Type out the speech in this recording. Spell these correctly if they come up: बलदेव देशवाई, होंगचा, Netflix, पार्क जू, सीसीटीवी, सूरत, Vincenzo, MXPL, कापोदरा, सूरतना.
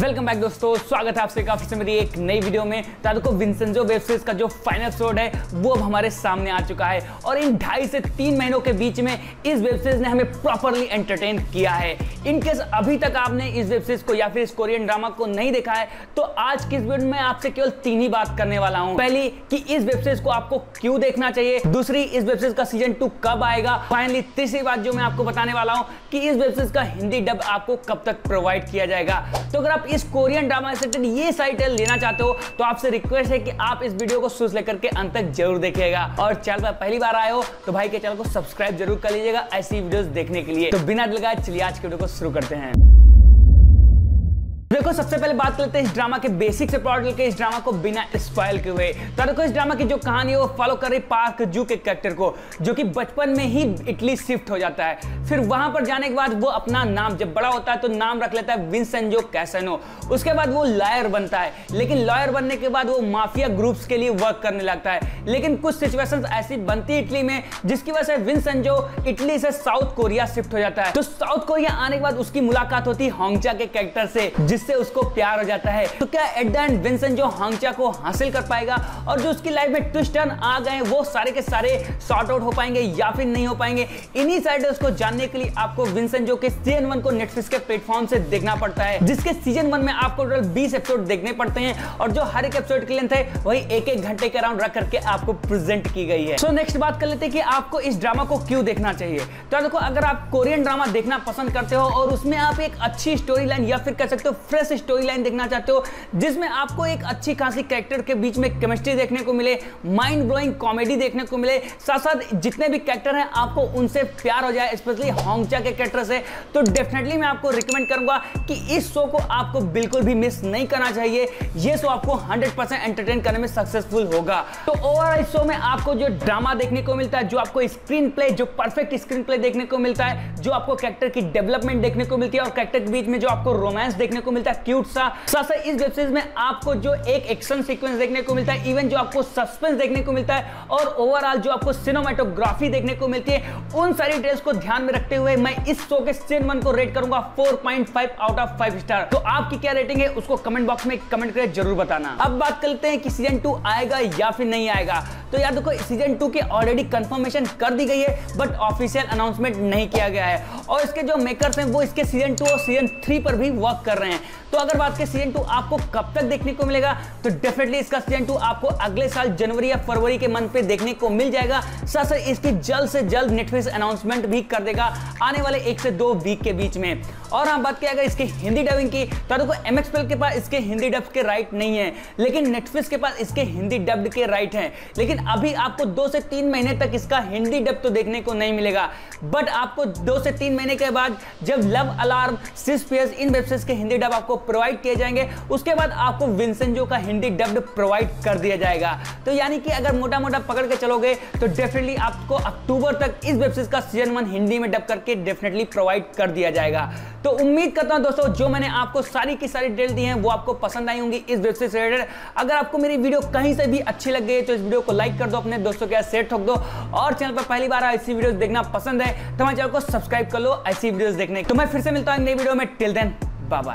Welcome back दोस्तों, स्वागत है आपसे काफी से मेरी एक नई वीडियो में। तो देखो विंसेंजो वेब सीरीज का जो फाइनल एपिसोड है वो अब हमारे सामने आ चुका है और इन 2.5 से 3 महीनों के बीच में इस वेब सीरीज ने हमें प्रॉपरली एंटरटेन किया है। इनकेस अभी तक आपने इस वेब सीरीज को या फिर इस कोरियन ड्रामा को नहीं देखा है तो आज की इस वीडियो में आपसे केवल 3 ही बात करने वाला हूँ। पहली कि इस वेब सीरीज को आपको क्यों देखना चाहिए, दूसरी इस वेब सीरीज का सीजन 2 कब आएगा, फाइनली तीसरी बात जो मैं आपको बताने वाला हूँ कि इस वेब सीरीज का हिंदी डब आपको कब तक प्रोवाइड किया जाएगा। तो अगर आप इस कोरियन ड्रामा से ये टाइटल लेना चाहते हो तो आपसे रिक्वेस्ट है कि आप इस वीडियो को शुरू से लेकर के अंत तक जरूर देखिएगा और चैनल पर पहली बार आए हो तो भाई के चैनल को सब्सक्राइब जरूर कर लीजिएगा ऐसी वीडियोस देखने के लिए। तो बिना देर लगाए चलिए आज के वीडियो को शुरू करते हैं। देखो सबसे पहले बात करते हैं इस ड्रामा के बेसिक से प्लॉट लेके इस ड्रामा को बिना स्पॉइल किए हुए। तो देखो इस ड्रामा की जो कहानी है वो फॉलो कर रही पार्क जू के कैरेक्टर को, जो कि बचपन में ही इटली शिफ्ट हो जाता है। फिर वहां पर जाने के बाद वो अपना नाम जब बड़ा होता है तो नाम रख लेता है विंसेंजो कैसेनो। उसके बाद वो लॉयर बनता है, लेकिन लॉयर बनने के बाद वो माफिया ग्रुप्स के लिए वर्क करने लगता है। लेकिन कुछ सिचुएशंस ऐसी बनती है इटली में जिसकी वजह से विंसेंजो इटली से साउथ कोरिया शिफ्ट हो जाता है। तो साउथ कोरिया आने के बाद उसकी मुलाकात होती है होंगचा के कैरेक्टर से, जिससे उसको प्यार हो जाता है। तो क्या at the end Vincenzo होंगचा को हासिल कर पाएगा और जो उसकी लाइफ में ट्विस्ट टर्न आ गए वो सारे के सारे सॉर्ट आउट हो पाएंगे या फिर नहीं हो पाएंगे, इन्हीं साइड उसको जानने के लिए आपको विंसेंजो के सीजन 1 को नेटफ्लिक्स के प्लेटफॉर्म से देखना पड़ता है, जिसके सीजन 1 में आपको टोटल 20 एपिसोड देखने पड़ते हैं और जो हर एक एपिसोड की लेंथ है वही 1-1 घंटे के अराउंड रख करके आपको प्रेजेंट की गई है। सो नेक्स्ट बात कर लेते हैं कि आपको इस ड्रामा को क्यों देखना चाहिए। तो देखो अगर आप कोरियन ड्रामा देखना पसंद करते हो और उसमें आप एक अच्छी स्टोरी लाइन या फिर कह सकते हो फ्रेश स्टोरी लाइन देखना चाहते हो जिसमें आपको एक अच्छी खासी कैरेक्टर के बीच में केमिस्ट्री देखने को मिले, माइंड ब्लोइंग कॉमेडी देखने को मिले, साथ साथ जितने भी कैरेक्टर हैं आपको उनसे प्यार हो जाए, स्पेशली होंगचा के कैरेक्टर से, तो डेफिनेटली मैं आपको रिकमेंड करूंगा कि इस शो को आपको बिल्कुल भी मिस नहीं करना चाहिए। ये शो आपको 100% एंटरटेन करने में सक्सेसफुल होगा। तो ओवरऑल इस शो में आपको जो ड्रामा देखने को मिलता है, जो आपको स्क्रीन प्ले, जो परफेक्ट स्क्रीन प्ले देखने को मिलता है, जो आपको कैरेक्टर की डेवलपमेंट देखने को मिलती है और कैरेक्टर के बीच में जो आपको रोमांस देखने को मिलता है क्यूट सा, साथ साथ इस वेब सीरीज में आपको जो एक एक्शन सीक्वेंस देखने को मिलता है, इवन जो आपको सस्पेंस देखने को मिलता है और ओवरऑल जो आपको सिनेमेटोग्राफी देखने को मिलती है, उन सारी डिटेल्स को ध्यान में रखते हुए मैं इस शो के सीजन 1 को रेट करूंगा 4.5/5 स्टार। तो आपकी क्या रेटिंग है उसको कमेंट बॉक्स में कमेंट करके जरूर बताना। अब बात करते हैं कि सीजन 2 आएगा या फिर नहीं आएगा। तो यार देखो सीजन 2 की ऑलरेडी कंफर्मेशन कर दी गई है बट ऑफिशियल अनाउंसमेंट नहीं किया गया है और इसके जो मेकर्स हैं वो इसके सीजन 2 और सीजन 3 पर भी वर्क कर रहे हैं। तो अगर बात करें सीजन 2 आपको कब तक देखने को मिलेगा तो डेफिनेटली इसका सीजन 2 आपको अगले साल जनवरी या फरवरी के मंथ पे देखने को मिल जाएगा। साथ साथ इसकी जल्द से जल्द नेटफ्लिक्स अनाउंसमेंट भी कर देगा आने वाले 1 से 2 वीक के बीच में। और हम बात किया अगर इसके हिंदी डबिंग की तो देखो MXPL के पास इसके हिंदी डब के राइट नहीं है, लेकिन नेटफ्लिक्स के पास इसके हिंदी डब के राइट है। लेकिन अभी आपको 2 से 3 महीने तक इसका हिंदी डब तो देखने को नहीं मिलेगा, बट आपको 2 से 3 महीने के बाद जब लव अलार्म, सिस्पियस, इन वेब सीरीज के हिंदी डब आपको प्रोवाइड किए जाएंगे उसके बाद आपको विंसेंजो का हिंदी डब्ड प्रोवाइड कर दिया जाएगा। तो यानी कि अगर मोटा मोटा पकड़ के चलोगे तो डेफिनेटली आपको अक्टूबर तक इस वेब सीरीज का सीजन 1 हिंदी में डब करके डेफिनेटली प्रोवाइड कर दिया जाएगा। तो उम्मीद करता हूं दोस्तों जो मैंने आपको सारी की सारी डिटेल दी हैं वो आपको पसंद आई होंगी इस वेब सीरीज से रिलेटेड। अगर आपको मेरी वीडियो कहीं से भी अच्छी लग गई तो इस वीडियो को लाइक कर दो, अपने दोस्तों के साथ शेयर ठोक दो और चैनल पर पहली बार ऐसी वीडियोस देखना पसंद है तो हमारे चैनल को सब्सक्राइब कर लो ऐसी वीडियोस देखने। तो मैं फिर से मिलता हूं नई वीडियो में, टिल देन बाय बाय।